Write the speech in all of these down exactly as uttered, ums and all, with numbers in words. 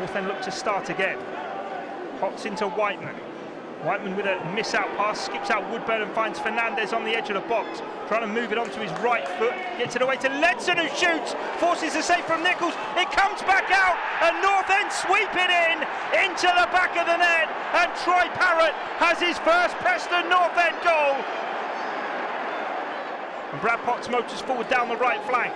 North End look to start again. Pots into Whiteman. Whiteman with a miss-out pass, skips out Woodburn and finds Fernandez on the edge of the box, trying to move it onto his right foot, gets it away to Ledson, who shoots, forces a save from Nicholls, it comes back out, and North End sweep it in, into the back of the net, and Troy Parrott has his first Preston North End goal. And Brad Potts motors forward down the right flank.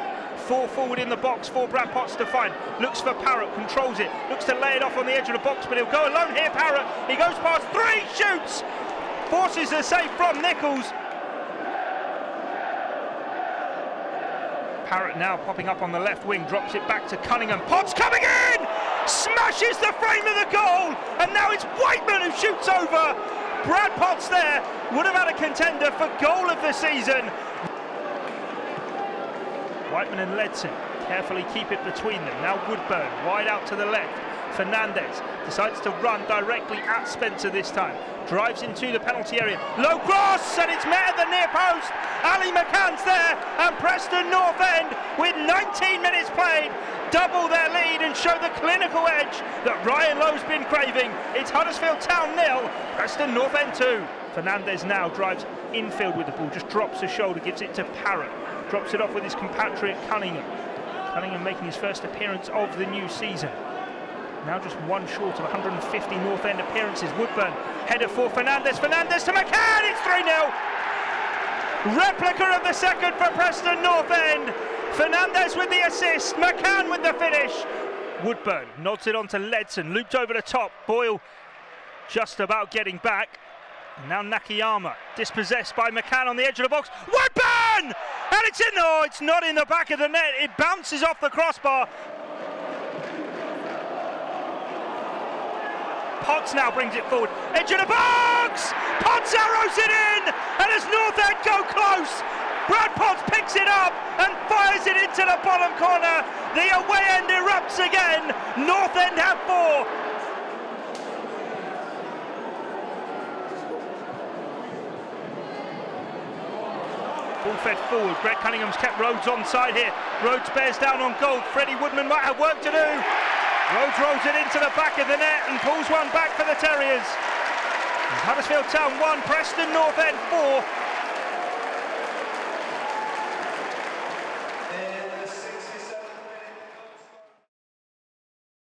Four forward in the box for Brad Potts to find. Looks for Parrott, controls it. Looks to lay it off on the edge of the box, but he'll go alone here, Parrott. He goes past three, shoots! Forces a save from Nicholls. Parrott now popping up on the left wing, drops it back to Cunningham. Potts coming in! Smashes the frame of the goal! And now it's Whiteman who shoots over. Brad Potts there would have had a contender for goal of the season. Whiteman and Ledson carefully keep it between them. Now Woodburn, wide out to the left. Fernandez decides to run directly at Spencer this time. Drives into the penalty area. Low cross, and it's met at the near post. Ali McCann's there, and Preston North End, with nineteen minutes played, double their lead and show the clinical edge that Ryan Lowe's been craving. It's Huddersfield Town nil, Preston North End two. Fernandez now drives infield with the ball, just drops a shoulder, gives it to Parrott. Drops it off with his compatriot Cunningham. Cunningham making his first appearance of the new season. Now just one short of one hundred fifty North End appearances. Woodburn, header for Fernandez. Fernandez to McCann, it's three nil. Replica of the second for Preston North End. Fernandez with the assist, McCann with the finish. Woodburn nods it on to Ledson, looped over the top. Boyle just about getting back. And now Nakayama, dispossessed by McCann on the edge of the box. Woodburn! And it's in. Oh, it's not in the back of the net. It bounces off the crossbar. Potts now brings it forward. Edge of the box! Potts arrows it in! And as North End go close, Brad Potts picks it up and fires it into the bottom corner. The away end erupts again. North End have four. Ball fed forward, Brett Cunningham's kept Rhodes onside here. Rhodes bears down on goal, Freddie Woodman might have work to do. Rhodes rolls it into the back of the net and pulls one back for the Terriers. Huddersfield Town one, Preston North End four.